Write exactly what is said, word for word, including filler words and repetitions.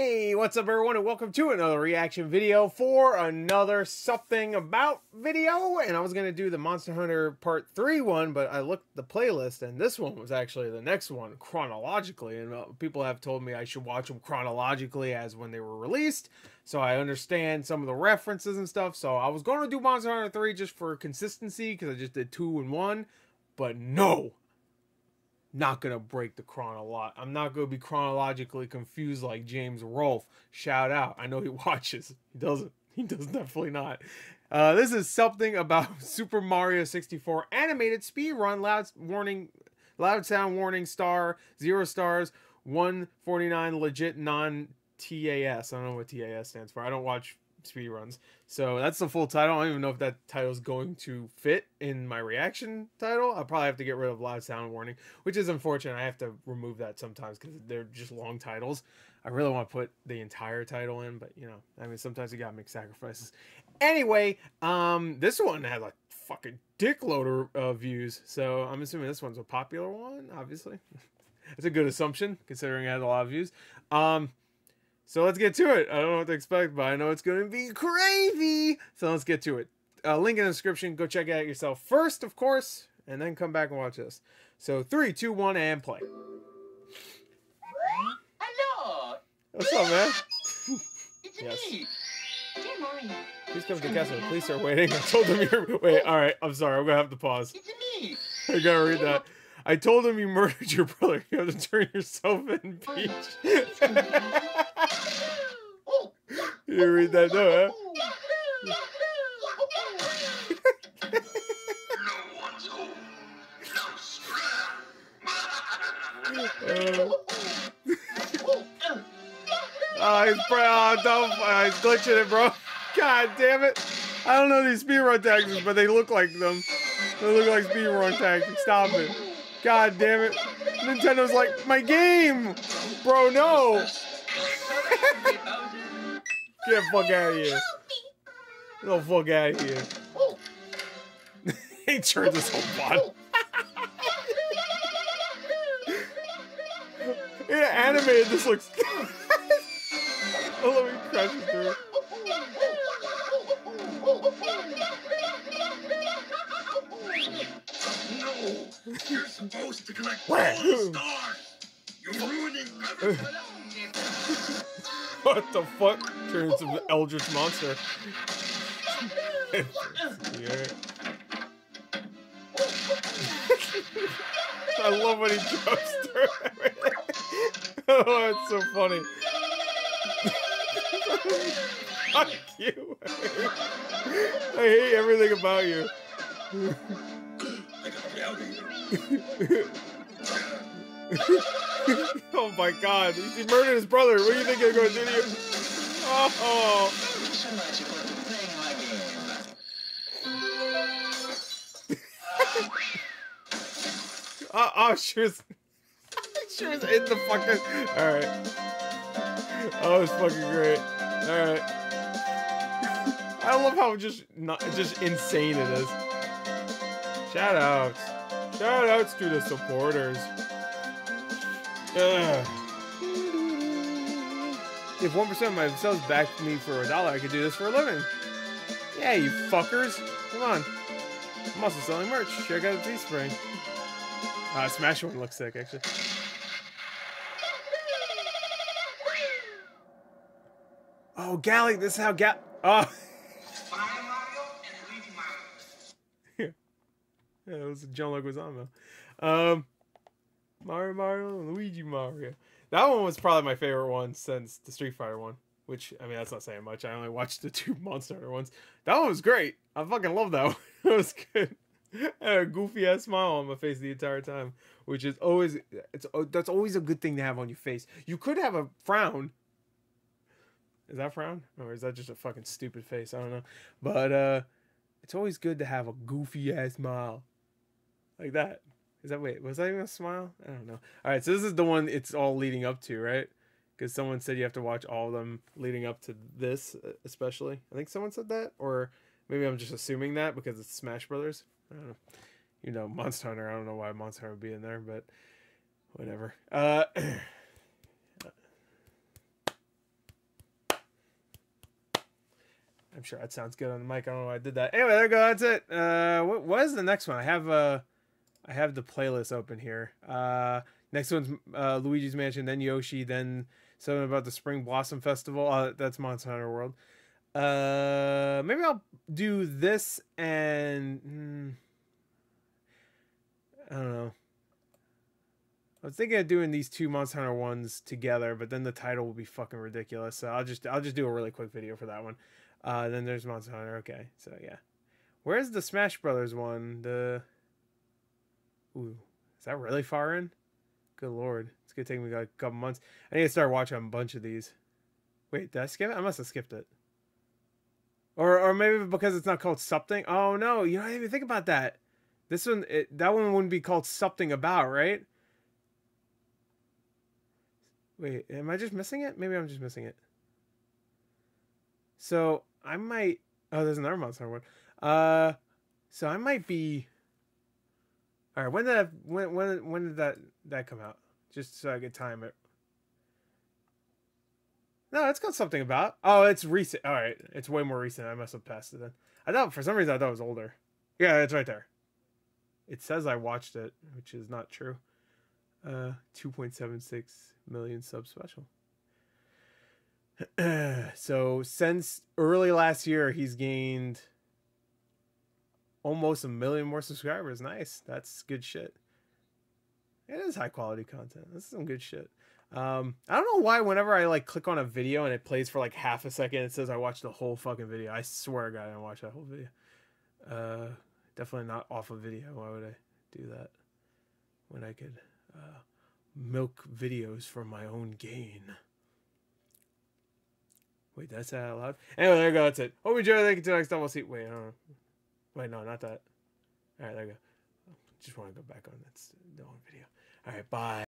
Hey, what's up everyone, and welcome to another reaction video for another Something About video. And I was going to do the Monster Hunter part three one, but I looked at the playlist and this one was actually the next one chronologically, and uh, people have told me I should watch them chronologically as when they were released, so I understand some of the references and stuff. So I was going to do Monster Hunter three just for consistency because I just did two and one, but no! Not gonna break the chronolo- I'm not gonna be chronologically confused like James Rolfe. Shout out! I know he watches. He doesn't. He does definitely not. Uh, this is Something About Super Mario sixty-four animated speedrun. Loud warning, loud sound warning. Star zero stars. one forty-nine legit non T A S. I don't know what T A S stands for. I don't watch speedruns, so that's the full title. I don't even know if that title is going to fit in my reaction title. I'll probably have to get rid of loud sound warning, which is unfortunate. I have to remove that sometimes because they're just long titles. I really want to put the entire title in, but you know, I mean, sometimes you gotta make sacrifices. Anyway, um this one has a fucking dickloader of uh, views, so I'm assuming this one's a popular one, obviously. That's a good assumption considering it has a lot of views. um So let's get to it. I don't know what to expect, but I know it's going to be crazy. So let's get to it. Uh, link in the description. Go check it out yourself first, of course, and then come back and watch this. So three, two, one, and play. Hello. What's up, man? It's yes. Me. Dear Mario. Please come to the castle. The police are waiting. I told them you're... Wait, all right. I'm sorry. I'm going to have to pause. It's me. I got to read that. I told him you murdered your brother. You have to turn yourself in, Peach. You didn't read that, no, huh? No one's home. No scram. Oh, he's proud. Oh, I'm glitching it, bro. God damn it. I don't know these speedrun tactics, but they look like them. They look like speedrun tactics. Stop it. God damn it. Nintendo's like, my game! Bro, no! Get the fuck out of here. Get the fuck out of here. He turned this whole bot. Yeah, animated, this looks... Oh, let me crash it through. You're supposed to collect all stars. You're ruining everything. What the fuck? Turn into an eldritch monster. I love when he jumps through everything. Oh, it's so funny. Fuck you. I hate everything about you. Oh my god, he murdered his brother. What do you think they're going to do to you? Oh! uh, oh, she was. She was in the fucking. Alright. Oh, it's fucking great. Alright. I love how just, not, just insane it is. Shout outs. Shout outs to the supporters. Ugh. If one percent of my subs backed me for a dollar, I could do this for a living. Yeah, you fuckers. Come on. I'm also selling merch. Check out the Teespring. Ah, uh, Smash one looks sick, actually. Oh, Galley, this is how Gal. Oh. Yeah, it was John Leguizamo. Um, Mario Mario and Luigi Mario. That one was probably my favorite one since the Street Fighter one. Which, I mean, that's not saying much. I only watched the two Monster Hunter ones. That one was great. I fucking love that one. It was good. I had a goofy-ass smile on my face the entire time. Which is always... it's That's always a good thing to have on your face. You could have a frown. Is that a frown? Or is that just a fucking stupid face? I don't know. But, uh... it's always good to have a goofy-ass smile. Like that. Is that, wait, was that even a smile? I don't know. Alright, so this is the one it's all leading up to, right? Because someone said you have to watch all of them leading up to this, especially. I think someone said that? Or maybe I'm just assuming that because it's Smash Brothers. I don't know. You know, Monster Hunter. I don't know why Monster Hunter would be in there, but whatever. Uh, I'm sure that sounds good on the mic. I don't know why I did that. Anyway, there we go. That's it. Uh, what was the next one? I have uh, I have the playlist open here. Uh, next one's uh, Luigi's Mansion, then Yoshi, then something about the Spring Blossom Festival. Uh, that's Monster Hunter World. Uh, maybe I'll do this and mm, I don't know. I was thinking of doing these two Monster Hunter ones together, but then the title will be fucking ridiculous. So I'll just I'll just do a really quick video for that one. Uh, then there's Monster Hunter. Okay, so yeah, where's the Smash Brothers one? The ooh, is that really far in? Good lord, it's gonna take me like a couple months. I need to start watching a bunch of these. Wait, did I skip it? I must have skipped it. Or or maybe because it's not called something. Oh no, you don't even think about that. This one, it, that one wouldn't be called something about, right? Wait, am I just missing it? Maybe I'm just missing it. So I might. Oh, there's another Monster one. Uh, so I might be. All right, when did I, when when when did that that come out? Just so I could time it. No, it's got something about. Oh, it's recent. All right, it's way more recent. I must have passed it then. I thought for some reason I thought it was older. Yeah, it's right there. It says I watched it, which is not true. Uh, two point seven six million sub special. So since early last year, he's gained almost a million more subscribers. Nice. That's good shit. It is high quality content. That's some good shit. Um, I don't know why whenever I like click on a video and it plays for like half a second, it says I watched the whole fucking video. I swear to God, I didn't watch that whole video. Uh, definitely not off a video. Why would I do that when I could, uh, milk videos for my own gain? Wait, that's that out loud? Anyway, there you go. That's it. Hope you enjoyed. Thank you. Until next time, we'll see. Wait, I don't know. Wait, no, not that. All right, there you go. Just want to go back on. That's the wrong video. All right, bye.